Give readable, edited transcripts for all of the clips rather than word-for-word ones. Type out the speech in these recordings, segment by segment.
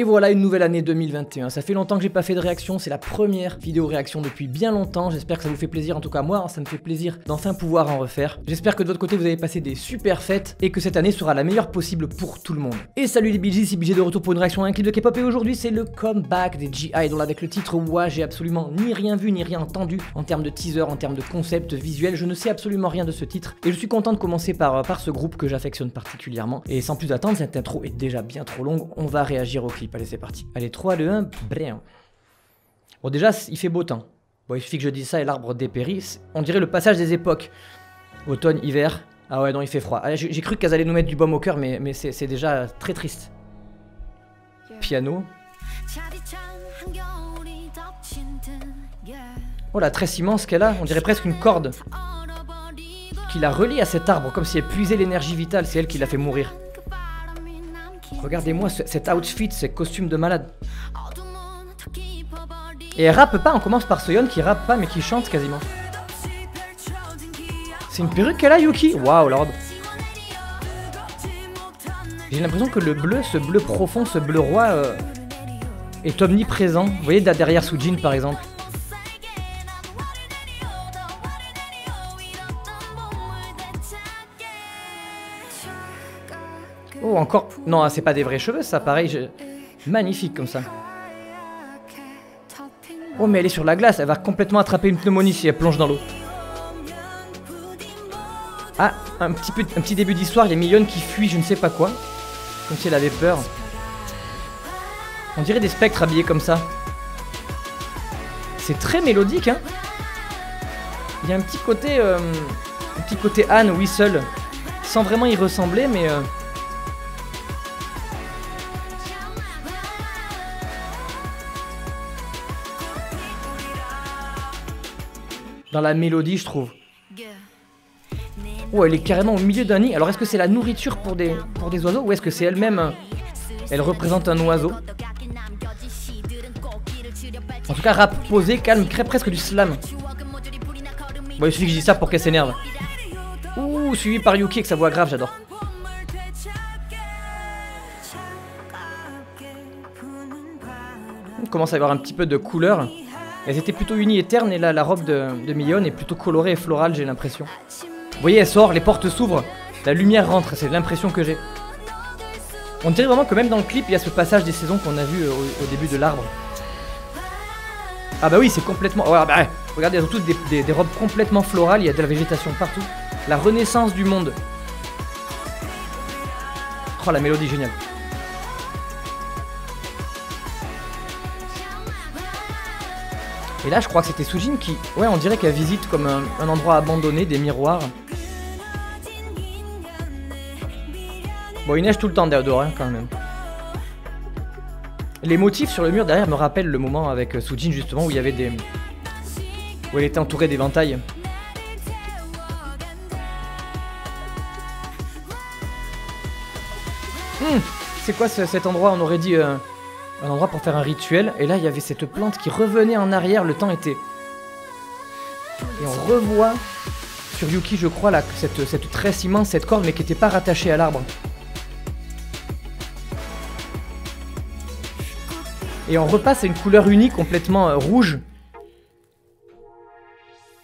Et voilà, une nouvelle année 2021. Ça fait longtemps que j'ai pas fait de réaction, c'est la première vidéo réaction depuis bien longtemps. J'espère que ça vous fait plaisir, en tout cas moi, hein, ça me fait plaisir d'enfin pouvoir en refaire. J'espère que de votre côté vous avez passé des super fêtes et que cette année sera la meilleure possible pour tout le monde. Et salut les BeeJay, c'est BeeJay de retour pour une réaction à un clip de K-pop et aujourd'hui c'est le comeback des (G)I-DLE avec le titre Wa. J'ai absolument ni rien vu ni rien entendu en termes de teaser, en termes de concept visuel, je ne sais absolument rien de ce titre et je suis content de commencer par ce groupe que j'affectionne particulièrement. Et sans plus attendre, cette intro est déjà bien trop longue, on va réagir au clip. Allez, c'est parti. Allez, 3, 2, 1, brin. Bon, déjà, il fait beau temps. Bon, il suffit que je dise ça et l'arbre dépérit. On dirait le passage des époques. Automne, hiver. Ah ouais, non, il fait froid. Ah, j'ai cru qu'elles allaient nous mettre du baume au cœur, mais c'est déjà très triste. Piano. Oh, la tresse immense qu'elle a. On dirait presque une corde qui la relie à cet arbre, comme si elle puisait l'énergie vitale. C'est elle qui l'a fait mourir. Regardez-moi cet outfit, ce costume de malade. Et elle rappe pas, on commence par Soyeon qui rappe pas mais qui chante quasiment. C'est une perruque qu'elle a, Yuqi. Waouh, Lord. J'ai l'impression que le bleu, ce bleu profond, ce bleu roi est omniprésent. Vous voyez derrière Soojin par exemple. Oh, encore... Non, c'est pas des vrais cheveux, ça, pareil. Magnifique, comme ça. Oh, mais elle est sur la glace. Elle va complètement attraper une pneumonie si elle plonge dans l'eau. Ah, un petit début d'histoire. Il y a Millon qui fuit, je ne sais pas quoi. Comme si elle avait peur. On dirait des spectres habillés comme ça. C'est très mélodique, hein. Il y a un petit côté... Anne, Whistle. Sans vraiment y ressembler, mais... Dans la mélodie, je trouve. Oh, elle est carrément au milieu d'un nid. Alors, est-ce que c'est la nourriture pour des oiseaux ou est-ce que c'est elle-même? Elle représente un oiseau. En tout cas, rap posé, calme, crée presque du slam. Bon, il suffit que je dise ça pour qu'elle s'énerve. Ouh, suivi par Yuqi avec sa voix grave, j'adore. On commence à avoir un petit peu de couleur. Elles étaient plutôt unies et ternes et là la robe de Millon est plutôt colorée et florale, j'ai l'impression. Vous voyez, elle sort, les portes s'ouvrent, la lumière rentre, c'est l'impression que j'ai. On dirait vraiment que même dans le clip, il y a ce passage des saisons qu'on a vu au début de l'arbre. Ah bah oui, c'est complètement... Oh, bah, regardez, elles ont toutes des robes complètement florales, il y a de la végétation partout. La renaissance du monde. Oh, la mélodie géniale. Et là, je crois que c'était Soojin qui... Ouais, on dirait qu'elle visite comme un endroit abandonné, des miroirs. Bon, il neige tout le temps dehors, hein, quand même. Les motifs sur le mur derrière me rappellent le moment avec Soojin, justement, où il y avait des... où elle était entourée d'éventails. C'est quoi cet endroit? On aurait dit... un endroit pour faire un rituel, et là il y avait cette plante qui revenait en arrière, le temps était... Et on revoit sur Yuqi, je crois, là, cette tresse immense, cette corde, mais qui n'était pas rattachée à l'arbre. Et on repasse à une couleur unie, complètement rouge.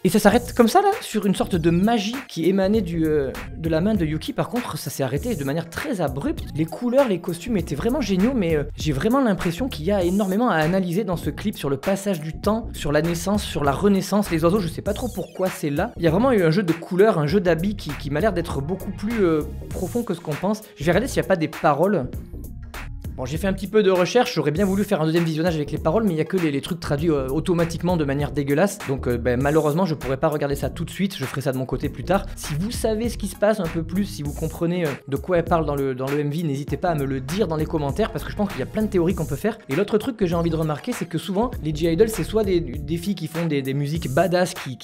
Et ça s'arrête comme ça, là, sur une sorte de magie qui émanait de la main de Yuqi. Par contre, ça s'est arrêté de manière très abrupte. Les couleurs, les costumes étaient vraiment géniaux, mais j'ai vraiment l'impression qu'il y a énormément à analyser dans ce clip sur le passage du temps, sur la naissance, sur la renaissance. Les oiseaux, je sais pas trop pourquoi c'est là. Il y a vraiment eu un jeu de couleurs, un jeu d'habits qui m'a l'air d'être beaucoup plus profond que ce qu'on pense. Je vais regarder s'il n'y a pas des paroles. Bon, j'ai fait un petit peu de recherche, j'aurais bien voulu faire un deuxième visionnage avec les paroles, mais il n'y a que les trucs traduits automatiquement de manière dégueulasse. Donc malheureusement, je pourrais pas regarder ça tout de suite, je ferai ça de mon côté plus tard. Si vous savez ce qui se passe un peu plus, si vous comprenez de quoi elle parle dans le MV, n'hésitez pas à me le dire dans les commentaires, parce que je pense qu'il y a plein de théories qu'on peut faire. Et l'autre truc que j'ai envie de remarquer, c'est que souvent, les (G)I-DLE, c'est soit des filles qui font des musiques badass, qui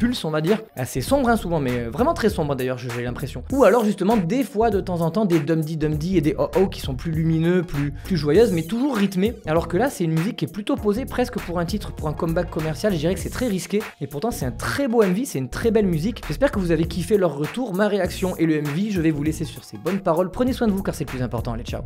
pulsent, on va dire, assez sombres hein, souvent, mais vraiment très sombres d'ailleurs, j'ai l'impression. Ou alors justement, des fois, de temps en temps, des dum-di et des oh-oh qui sont plus lumineux, plus joyeuse, mais toujours rythmée. Alors que là, c'est une musique qui est plutôt posée, presque pour un titre, pour un comeback commercial. Je dirais que c'est très risqué. Et pourtant, c'est un très beau MV, c'est une très belle musique. J'espère que vous avez kiffé leur retour, ma réaction et le MV. Je vais vous laisser sur ces bonnes paroles. Prenez soin de vous car c'est le plus important. Allez, ciao.